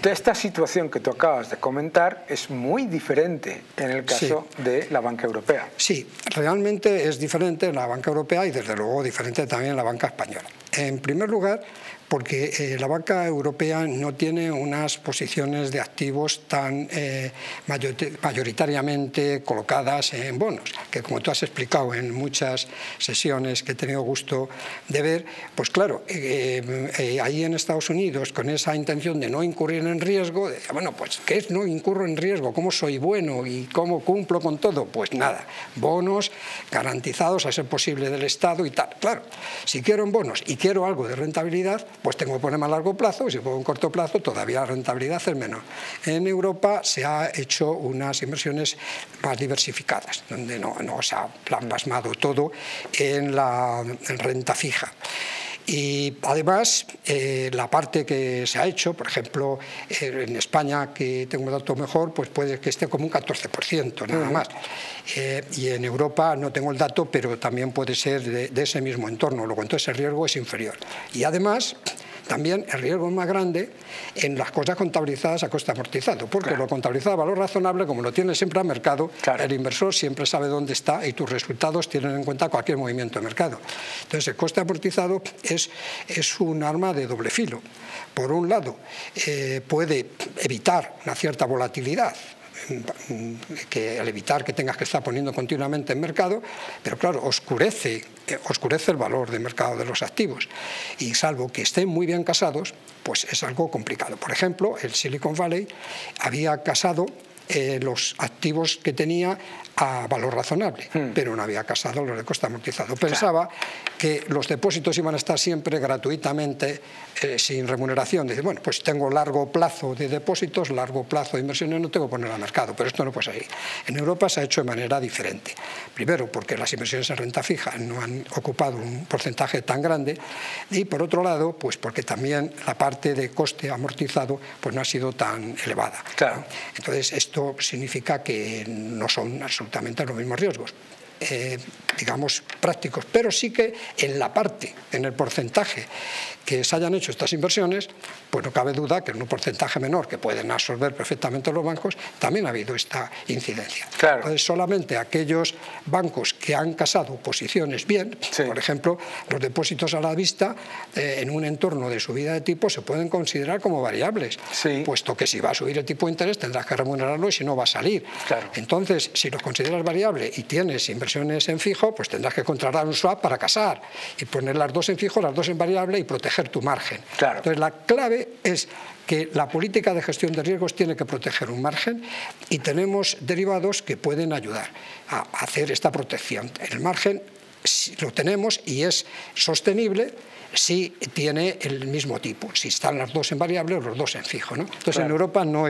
esta situación que tú acabas de comentar es muy diferente en el caso de la banca europea. Sí, realmente es diferente en la banca europea y desde luego diferente también en la banca española. En primer lugar, porque la banca europea no tiene unas posiciones de activos tan mayoritariamente colocadas en bonos, que como tú has explicado en muchas sesiones que he tenido gusto de ver, pues claro, ahí en Estados Unidos, con esa intención de no incurrir en riesgo, de, bueno, pues ¿qué es no incurro en riesgo? ¿Cómo soy bueno y cómo cumplo con todo? Pues nada, bonos garantizados a ser posible del Estado y tal. Claro, si quiero en bonos y quiero algo de rentabilidad, pues tengo un problema a largo plazo, y si pongo en corto plazo todavía la rentabilidad es menor. En Europa se ha hecho unas inversiones más diversificadas, donde no se ha plasmado todo en la renta fija. Y además la parte que se ha hecho, por ejemplo, en España, que tengo un dato mejor, pues puede que esté como un 14% nada más. Y en Europa no tengo el dato, pero también puede ser de ese mismo entorno. Luego, entonces el riesgo es inferior. Y además, también el riesgo es más grande en las cosas contabilizadas a coste amortizado, porque lo contabilizado a valor razonable, como lo tiene siempre a mercado, el inversor siempre sabe dónde está y tus resultados tienen en cuenta cualquier movimiento de mercado. Entonces el coste amortizado es un arma de doble filo. Por un lado, puede evitar una cierta volatilidad, que al evitar que tengas que estar poniendo continuamente en mercado, pero claro, oscurece el valor de mercado de los activos, y salvo que estén muy bien casados, pues es algo complicado. Por ejemplo, el Silicon Valley había casado los activos que tenía a valor razonable, pero no había casado los de coste amortizado. Pensaba que los depósitos iban a estar siempre gratuitamente, sin remuneración. Dice, bueno, pues tengo largo plazo de depósitos, largo plazo de inversiones, no tengo que poner a mercado, pero esto no puede salir. En Europa se ha hecho de manera diferente. Primero, porque las inversiones en renta fija no han ocupado un porcentaje tan grande, y por otro lado, pues porque también la parte de coste amortizado pues no ha sido tan elevada. Claro. Entonces, esto significa que no son absolutamente los mismos riesgos, digamos, prácticos, pero sí que en la parte, en el porcentaje que se hayan hecho estas inversiones, pues no cabe duda que en un porcentaje menor que pueden absorber perfectamente los bancos, también ha habido esta incidencia. Claro. Entonces, solamente aquellos bancos que han casado posiciones bien, por ejemplo, los depósitos a la vista, en un entorno de subida de tipo, se pueden considerar como variables, puesto que si va a subir el tipo de interés tendrás que remunerarlo, y si no va a salir. Entonces, si los consideras variable y tienes inversiones en fijo, pues tendrás que contratar un swap para casar y poner las dos en fijo, las dos en variable y proteger tu margen. Entonces la clave es que la política de gestión de riesgos tiene que proteger un margen, y tenemos derivados que pueden ayudar a hacer esta protección. El margen lo tenemos y es sostenible si tiene el mismo tipo, si están las dos en variable o los dos en fijo, ¿no? Entonces en Europa no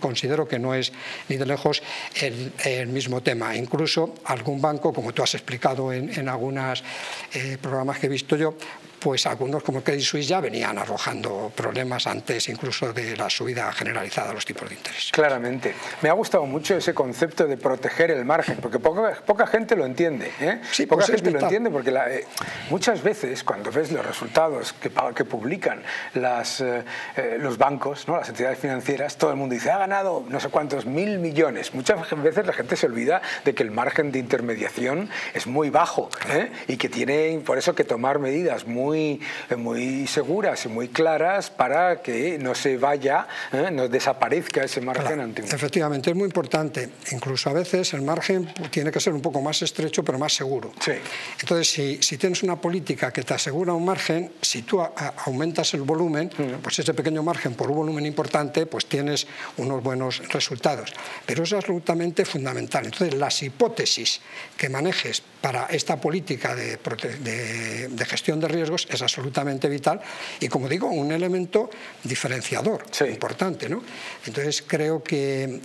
considero que no es ni de lejos el mismo tema. Incluso algún banco, como tú has explicado en algunos programas que he visto yo, pues algunos como el Credit Suisse ya venían arrojando problemas antes incluso de la subida generalizada de los tipos de interés. Claramente. Me ha gustado mucho ese concepto de proteger el margen, porque poca gente lo entiende, ¿eh? Sí, poca gente lo entiende, porque muchas veces cuando ves los resultados que publican los bancos, ¿no?, las entidades financieras, todo el mundo dice, ha ganado no sé cuántos mil millones. Muchas veces la gente se olvida de que el margen de intermediación es muy bajo, ¿eh?, y que tiene por eso que tomar medidas muy seguras y muy claras para que no se vaya, no desaparezca ese margen antiguo. Efectivamente, es muy importante. Incluso a veces el margen tiene que ser un poco más estrecho, pero más seguro. Entonces, si tienes una política que te asegura un margen, si tú aumentas el volumen, pues ese pequeño margen por un volumen importante, pues tienes unos buenos resultados. Pero eso es absolutamente fundamental. Entonces, las hipótesis que manejes para esta política de gestión de riesgos es absolutamente vital, y como digo, un elemento diferenciador importante, ¿no? Entonces creo que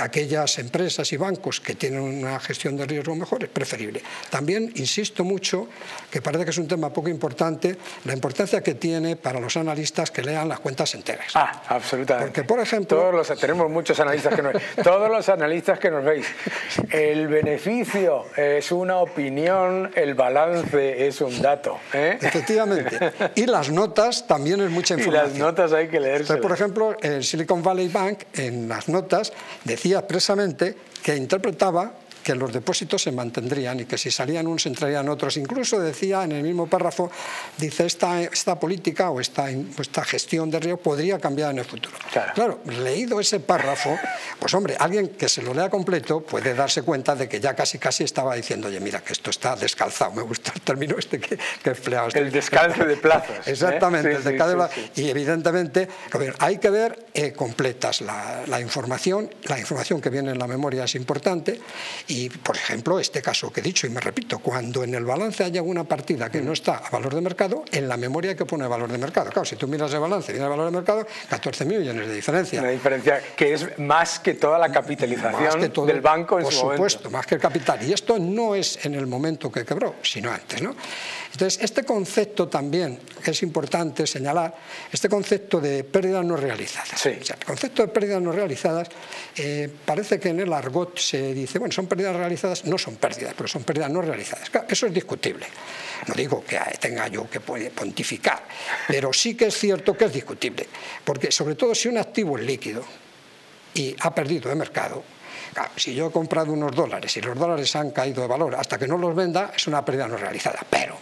aquellas empresas y bancos que tienen una gestión de riesgo mejor es preferible. También insisto mucho, que parece que es un tema poco importante, la importancia que tiene para los analistas que lean las cuentas enteras. Ah, absolutamente. Porque, por ejemplo, tenemos muchos analistas que nos todos los analistas que nos veis, el beneficio es una opinión, el balance es un dato, ¿eh? Efectivamente. Y las notas también es mucha información. Y las notas hay que leerse. Entonces, por ejemplo, el Silicon Valley Bank en las notas decía expresamente que interpretaba que los depósitos se mantendrían y que si salían unos entrarían otros. Incluso decía en el mismo párrafo, dice, esta política o esta gestión de riesgo podría cambiar en el futuro. Claro, leído ese párrafo, pues hombre, alguien que se lo lea completo puede darse cuenta de que ya casi estaba diciendo, oye, mira, que esto está descalzado. Me gusta el término este que he empleado. El descalce de plazos. Exactamente. Sí, el descalce Y evidentemente, hay que ver completas la información. La información que viene en la memoria es importante, y Y, por ejemplo, este caso que he dicho, y me repito, cuando en el balance haya una partida que no está a valor de mercado, en la memoria hay que poner valor de mercado. Claro, si tú miras el balance y miras el valor de mercado, 14.000 millones de diferencia. Una diferencia que es más que toda la capitalización que todo, del banco en su momento. Por supuesto, más que el capital. Y esto no es en el momento que quebró, sino antes, ¿no? Entonces, este concepto también, que es importante señalar, este concepto de pérdidas no realizadas. Sí. O sea, el concepto de pérdidas no realizadas parece que en el argot se dice, bueno, son pérdidas realizadas, no son pérdidas, pero son pérdidas no realizadas. Claro, eso es discutible. No digo que tenga yo que pontificar, pero sí que es cierto que es discutible. Porque sobre todo si un activo es líquido y ha perdido de mercado, claro, si yo he comprado unos dólares y los dólares han caído de valor hasta que no los venda, es una pérdida no realizada. Pero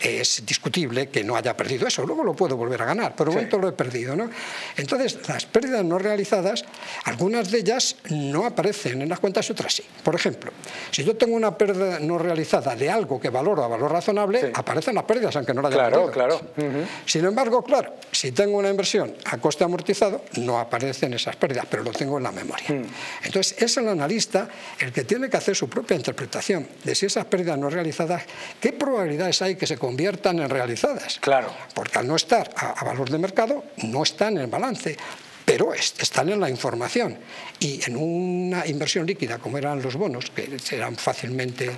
es discutible que no haya perdido eso. Luego lo puedo volver a ganar, pero por el momento lo he perdido, ¿no? Entonces, las pérdidas no realizadas, algunas de ellas no aparecen en las cuentas y otras sí. Por ejemplo, si yo tengo una pérdida no realizada de algo que valoro a valor razonable, aparecen las pérdidas, aunque no la haya perdido. Claro, claro. Sin embargo, claro, si tengo una inversión a coste amortizado, no aparecen esas pérdidas, pero lo tengo en la memoria. Entonces, es el analista el que tiene que hacer su propia interpretación de si esas pérdidas no realizadas, qué probabilidades hay que se conviertan en realizadas. Claro. Porque al no estar a valor de mercado, no están en el balance, pero están en la información. Y en una inversión líquida, como eran los bonos, que eran fácilmente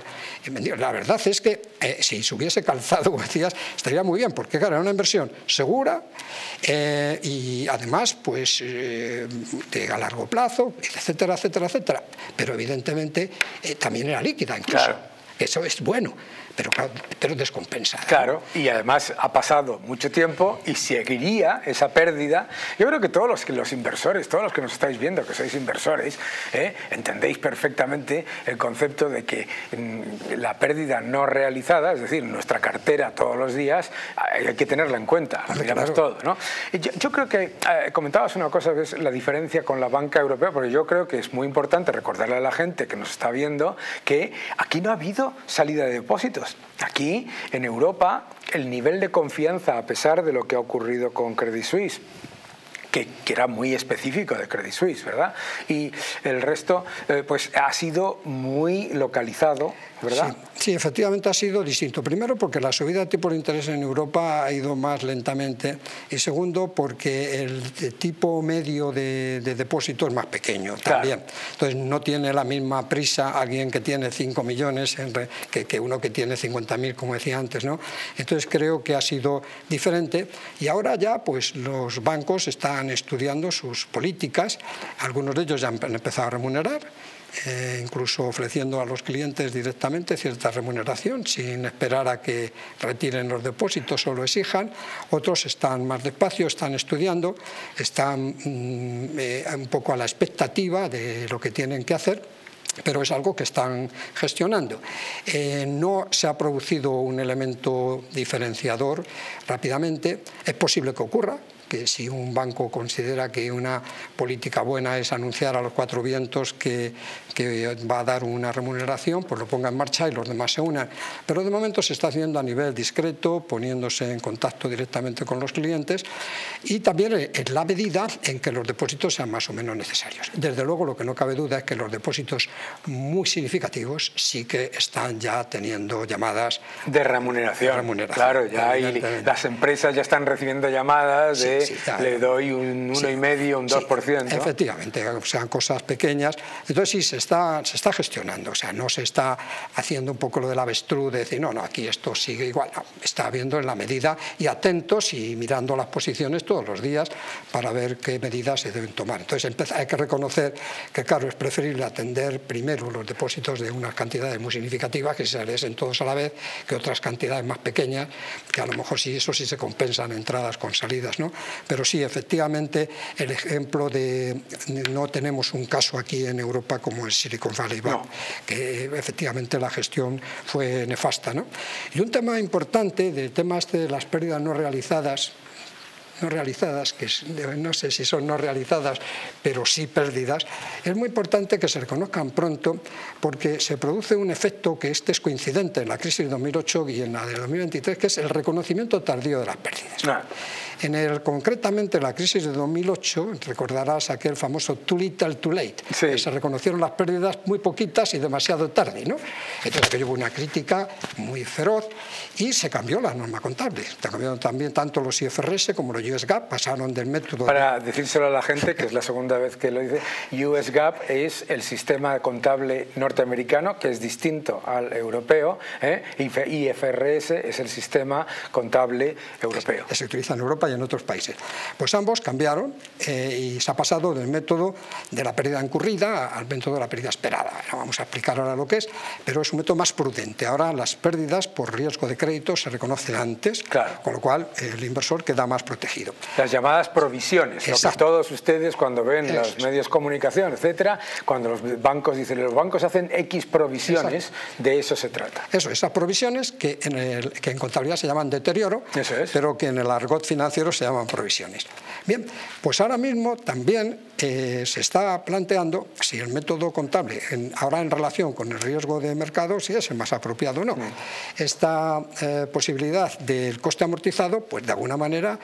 vendidos, la verdad es que si se hubiese calzado, como decías, estaría muy bien, porque claro, era una inversión segura y además pues a largo plazo, etcétera, etcétera, etcétera. Pero evidentemente también era líquida incluso. Claro. Eso es bueno, pero descompensa. Claro, y además ha pasado mucho tiempo y seguiría esa pérdida. Yo creo que todos los inversores, todos los que nos estáis viendo, que sois inversores, entendéis perfectamente el concepto de que la pérdida no realizada, es decir, nuestra cartera todos los días, hay que tenerla en cuenta, miramos todo, ¿no? Yo creo que comentabas una cosa que es la diferencia con la banca europea, porque yo creo que es muy importante recordarle a la gente que nos está viendo que aquí no ha habido salida de depósitos. Aquí, en Europa, el nivel de confianza, a pesar de lo que ha ocurrido con Credit Suisse, que era muy específico de Credit Suisse, ¿verdad? Y el resto, pues ha sido muy localizado, ¿verdad? Sí, sí, efectivamente ha sido distinto. Primero, porque la subida de tipo de interés en Europa ha ido más lentamente. Y segundo, porque el tipo medio de depósito es más pequeño también. Claro. Entonces, no tiene la misma prisa alguien que tiene 5 millones que uno que tiene 50.000, como decía antes, ¿no? Entonces, creo que ha sido diferente. Y ahora ya, pues, los bancos están estudiando sus políticas, algunos de ellos ya han empezado a remunerar, incluso ofreciendo a los clientes directamente cierta remuneración sin esperar a que retiren los depósitos o lo exijan. Otros están más despacio, están estudiando, están un poco a la expectativa de lo que tienen que hacer, pero es algo que están gestionando. No se ha producido un elemento diferenciador rápidamente. Es posible que ocurra, que si un banco considera que una política buena es anunciar a los cuatro vientos que va a dar una remuneración, pues lo ponga en marcha y los demás se unan. Pero de momento se está haciendo a nivel discreto, poniéndose en contacto directamente con los clientes y también en la medida en que los depósitos sean más o menos necesarios. Desde luego, lo que no cabe duda es que los depósitos muy significativos sí que están ya teniendo llamadas de remuneración. Claro, ya las empresas ya están recibiendo llamadas de... Sí, claro. Le doy un 1,5, un 2%. Sí, efectivamente, sean cosas pequeñas. Entonces sí, se está gestionando, o sea, no se está haciendo un poco lo del avestruz de decir, no, aquí esto sigue igual. No, está viendo en la medida y atentos y mirando las posiciones todos los días para ver qué medidas se deben tomar. Entonces hay que reconocer que, claro, es preferible atender primero los depósitos de unas cantidades muy significativas que se regresen todos a la vez, que otras cantidades más pequeñas, que a lo mejor sí, eso sí se compensan entradas con salidas, ¿no? Pero sí, efectivamente, el ejemplo de... No tenemos un caso aquí en Europa como el Silicon Valley Bank, que efectivamente la gestión fue nefasta, ¿no? Y un tema importante de las pérdidas no realizadas no realizadas, que no sé si son no realizadas, pero sí pérdidas, es muy importante que se reconozcan pronto, porque se produce un efecto que este es coincidente en la crisis de 2008 y en la de 2023, que es el reconocimiento tardío de las pérdidas. No. Concretamente la crisis de 2008, recordarás aquel famoso too little too late, sí, que se reconocieron las pérdidas muy poquitas y demasiado tarde, ¿no? Entonces aquello hubo una crítica muy feroz y se cambió la norma contable. Se cambiaron también tanto los IFRS como los US GAAP, pasaron del método... Para decírselo a la gente, que es la segunda vez que lo dice, US GAAP es el sistema contable norteamericano, que es distinto al europeo, IFRS es el sistema contable europeo. Se utiliza en Europa y en otros países. Pues ambos cambiaron y se ha pasado del método de la pérdida incurrida al método de la pérdida esperada. No vamos a explicar ahora lo que es, pero es un método más prudente. Ahora las pérdidas por riesgo de crédito se reconocen antes, claro, con lo cual el inversor queda más protegido. Las llamadas provisiones, lo que todos ustedes cuando ven los medios de comunicación, etcétera, cuando los bancos dicen, los bancos hacen X provisiones, de eso se trata. Eso, esas provisiones que en contabilidad se llaman deterioro, pero que en el argot financiero se llaman provisiones. Bien, pues ahora mismo también se está planteando si el método contable, ahora en relación con el riesgo de mercado, si es el más apropiado o no. Esta posibilidad del coste amortizado, pues de alguna manera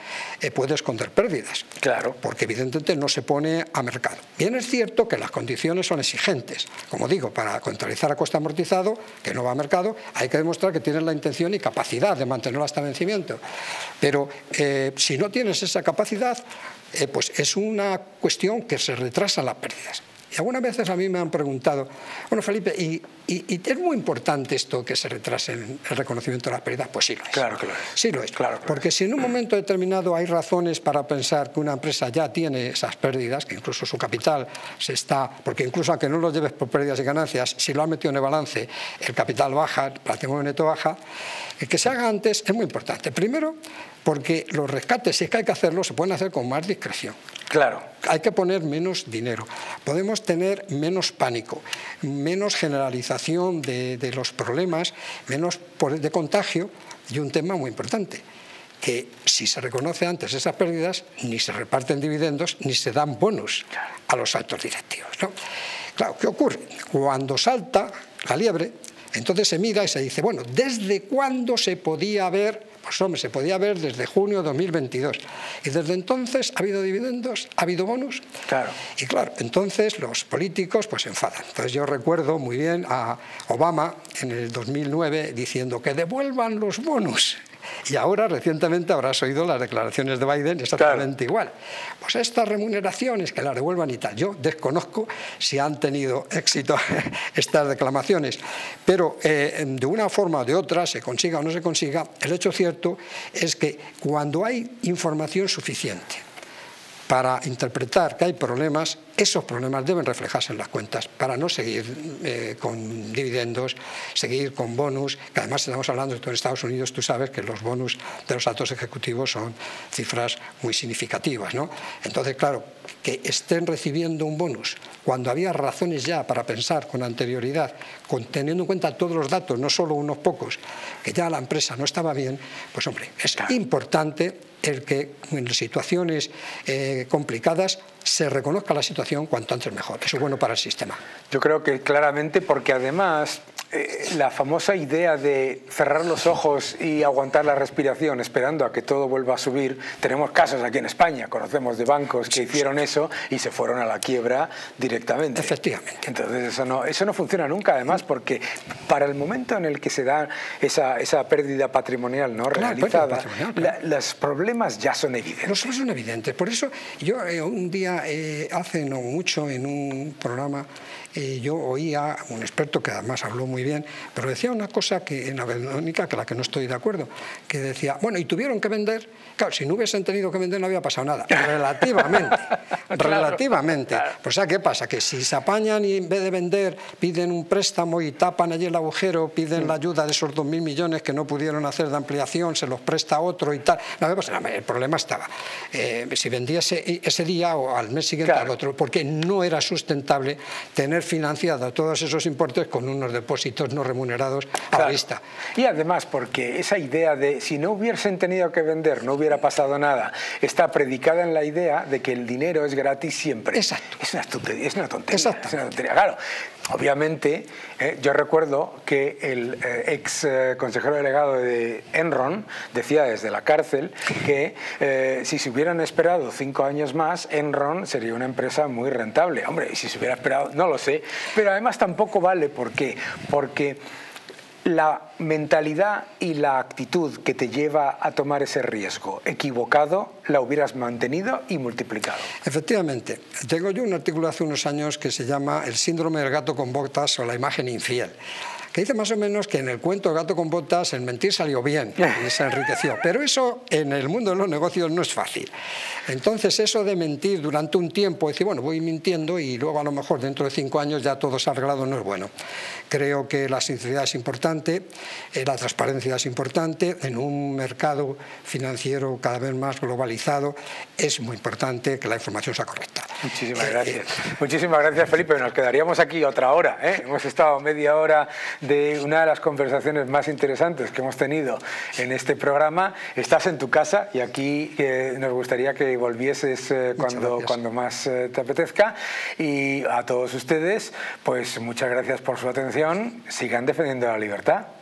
puede esconder pérdidas. Claro. Porque evidentemente no se pone a mercado. Bien, es cierto que las condiciones son exigentes. Como digo, para contabilizar a coste amortizado, que no va a mercado, hay que demostrar que tienes la intención y capacidad de mantenerlo hasta vencimiento. Pero si no tienes esa capacidad, pues es una cuestión que se retrasan las pérdidas. Y algunas veces a mí me han preguntado, bueno, Felipe, ¿y es muy importante esto que se retrase el reconocimiento de las pérdidas? Pues sí lo es. Claro que lo es. Sí lo es. Claro, porque si en un momento determinado hay razones para pensar que una empresa ya tiene esas pérdidas, que incluso su capital se está... Porque incluso aunque no lo lleves por pérdidas y ganancias, si lo has metido en el balance, el capital baja, el patrimonio neto baja, el que se haga antes es muy importante. Primero, porque los rescates, si es que hay que hacerlos, se pueden hacer con más discreción. Claro. Hay que poner menos dinero. Podemos tener menos pánico, menos generalización de los problemas, menos de contagio. Y un tema muy importante, que si se reconoce antes esas pérdidas, ni se reparten dividendos, ni se dan bonus a los altos directivos, ¿no? Claro, ¿qué ocurre? Cuando salta la liebre, entonces se mira y se dice, bueno, ¿desde cuándo se podía ver? Pues hombre, se podía ver desde junio de 2022. Y desde entonces ha habido dividendos, ha habido bonus. Claro. Y claro, entonces los políticos pues se enfadan. Entonces yo recuerdo muy bien a Obama en el 2009 diciendo que devuelvan los bonus. Y ahora, recientemente, habrás oído las declaraciones de Biden exactamente igual. Pues estas remuneraciones, que las devuelvan y tal. Yo desconozco si han tenido éxito estas declamaciones. Pero de una forma o de otra, se consiga o no se consiga, el hecho cierto es que cuando hay información suficiente para interpretar que hay problemas, esos problemas deben reflejarse en las cuentas para no seguir con dividendos, seguir con bonus, que además estamos hablando de que en Estados Unidos tú sabes que los bonus de los altos ejecutivos son cifras muy significativas, ¿no? Entonces, claro, que estén recibiendo un bonus cuando había razones ya para pensar con anterioridad, teniendo en cuenta todos los datos, no solo unos pocos, que ya la empresa no estaba bien, pues hombre, es importante el que en situaciones complicadas se reconozca la situación cuanto antes mejor. Eso es bueno para el sistema. Yo creo que claramente, porque además la famosa idea de cerrar los ojos y aguantar la respiración esperando a que todo vuelva a subir, tenemos casos aquí en España, conocemos de bancos que hicieron eso y se fueron a la quiebra directamente. Efectivamente. Entonces eso no funciona nunca, además, porque para el momento en el que se da esa pérdida patrimonial no realizada, los problemas ya son evidentes. Los son evidentes. Por eso yo un día, hace no mucho, en un programa, yo oía a un experto que además habló muy bien, pero decía una cosa que en la Verónica, que la que no estoy de acuerdo, que decía, bueno, y tuvieron que vender, claro, si no hubiesen tenido que vender no había pasado nada, relativamente, relativamente. Claro. Pues, o sea, ¿qué pasa? Que si se apañan y en vez de vender piden un préstamo y tapan allí el agujero, piden la ayuda de esos 2.000 millones que no pudieron hacer de ampliación, se los presta otro y tal, no había pasado nada. El problema estaba, si vendía ese día o al mes siguiente, al otro, porque no era sustentable tener financiado todos esos importes con unos depósitos no remunerados a vista. Y además porque esa idea de si no hubiesen tenido que vender no hubiera pasado nada, está predicada en la idea de que el dinero es gratis siempre. Exacto. Es una tontería. Exacto. Es una tontería. Claro, obviamente yo recuerdo que el ex consejero delegado de Enron decía desde la cárcel que si se hubieran esperado 5 años más, Enron sería una empresa muy rentable. Hombre, si se hubiera esperado, no lo sé, pero además tampoco vale. ¿Por qué? Porque la mentalidad y la actitud que te lleva a tomar ese riesgo equivocado la hubieras mantenido y multiplicado. Efectivamente. Tengo yo un artículo hace unos años que se llama El síndrome del gato con botas o la imagen infiel, que dice más o menos que en el cuento Gato con botas el mentir salió bien y se enriqueció. Pero eso en el mundo de los negocios no es fácil. Entonces eso de mentir durante un tiempo, decir, bueno, voy mintiendo y luego a lo mejor dentro de 5 años ya todo se ha arreglado, no es bueno. Creo que la sinceridad es importante, la transparencia es importante, en un mercado financiero cada vez más globalizado es muy importante que la información sea correcta. Muchísimas gracias. Muchísimas gracias, Felipe. Nos quedaríamos aquí otra hora, ¿eh? Hemos estado media hora de una de las conversaciones más interesantes que hemos tenido en este programa. Estás en tu casa y aquí nos gustaría que volvieses cuando más te apetezca. Y a todos ustedes, pues muchas gracias por su atención. Sigan defendiendo la libertad.